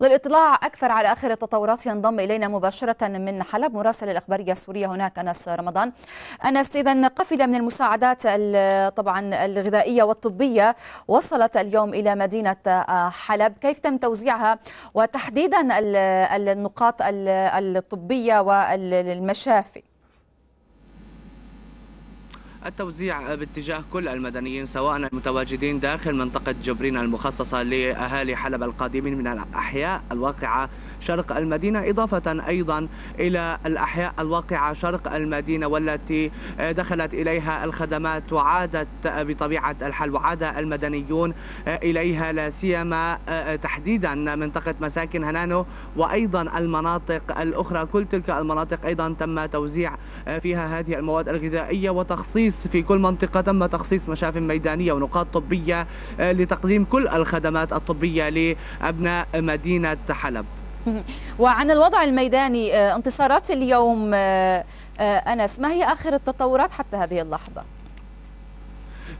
للاطلاع أكثر على آخر التطورات ينضم إلينا مباشرة من حلب مراسل الإخبارية السورية هناك أنس رمضان. أنس، إذن قافلة من المساعدات طبعا الغذائية والطبية وصلت اليوم إلى مدينة حلب، كيف تم توزيعها وتحديدا النقاط الطبية والمشافي؟ التوزيع باتجاه كل المدنيين سواء المتواجدين داخل منطقة جبرين المخصصة لأهالي حلب القادمين من الأحياء الواقعة شرق المدينة، إضافة أيضا إلى الأحياء الواقعة شرق المدينة والتي دخلت إليها الخدمات وعادت بطبيعة الحال وعاد المدنيون إليها، لا سيما تحديدا منطقة مساكن هنانو وأيضا المناطق الأخرى. كل تلك المناطق أيضا تم توزيع فيها هذه المواد الغذائية وتخصيص في كل منطقة تم تخصيص مشاف ميدانية ونقاط طبية لتقديم كل الخدمات الطبية لأبناء مدينة حلب. وعن الوضع الميداني انتصارات اليوم أنس، ما هي آخر التطورات حتى هذه اللحظة؟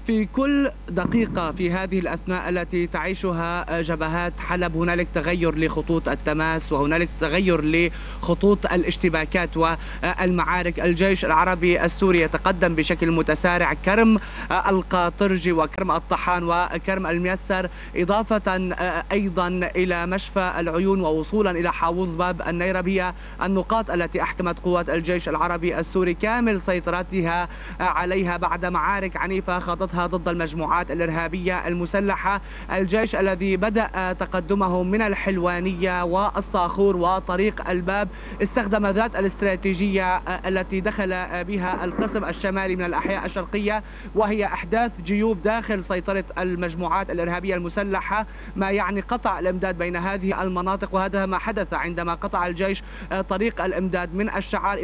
في كل دقيقة في هذه الأثناء التي تعيشها جبهات حلب هنالك تغير لخطوط التماس وهنالك تغير لخطوط الاشتباكات والمعارك. الجيش العربي السوري يتقدم بشكل متسارع، كرم القاطرج وكرم الطحان وكرم الميسر، إضافة أيضا إلى مشفى العيون ووصولا إلى حوض باب النيربية، النقاط التي أحكمت قوات الجيش العربي السوري كامل سيطرتها عليها بعد معارك عنيفة خاضتها ضد المجموعات الإرهابية المسلحة. الجيش الذي بدأ تقدمه من الحلوانية والصاخور وطريق الباب استخدم ذات الاستراتيجية التي دخل بها القسم الشمالي من الأحياء الشرقية، وهي أحداث جيوب داخل سيطرة المجموعات الإرهابية المسلحة، ما يعني قطع الإمداد بين هذه المناطق، وهذا ما حدث عندما قطع الجيش طريق الإمداد من الشعار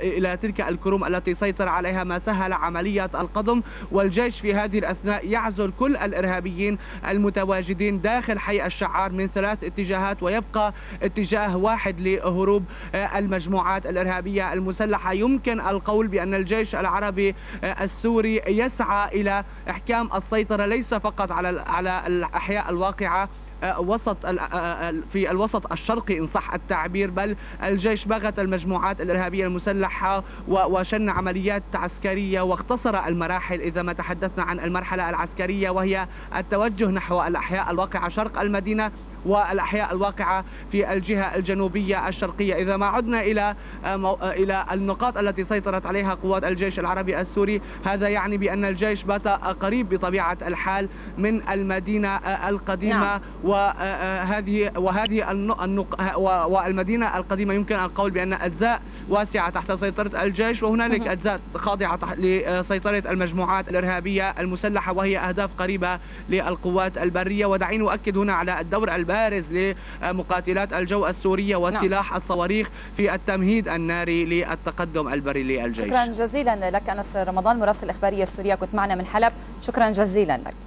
إلى تلك الكروم التي سيطر عليها، ما سهل عملية القضم. والجيش في هذه الأثناء يعزل كل الإرهابيين المتواجدين داخل حي الشعار من ثلاث اتجاهات، ويبقى اتجاه واحد لهروب المجموعات الإرهابية المسلحة. يمكن القول بأن الجيش العربي السوري يسعى إلى إحكام السيطرة ليس فقط على الأحياء الواقعة في الوسط الشرقي إن صح التعبير، بل الجيش باغت المجموعات الإرهابية المسلحة وشن عمليات عسكرية واختصر المراحل. إذا ما تحدثنا عن المرحلة العسكرية وهي التوجه نحو الأحياء الواقعة شرق المدينة والأحياء الواقعة في الجهة الجنوبية الشرقية. إذا ما عدنا إلى النقاط التي سيطرت عليها قوات الجيش العربي السوري، هذا يعني بأن الجيش بات قريب بطبيعة الحال من المدينة القديمة. نعم. والمدينة القديمة يمكن القول بأن أجزاء واسعة تحت سيطرة الجيش، وهنالك أجزاء خاضعة لسيطرة المجموعات الإرهابية المسلحة، وهي أهداف قريبة للقوات البرية. ودعيني أؤكد هنا على الدور البارز لمقاتلات الجو السورية وسلاح الصواريخ في التمهيد الناري للتقدم البري للجيش. شكرا جزيلا لك أنس رمضان مراسل الإخبارية السورية، كنت معنا من حلب، شكرا جزيلا لك.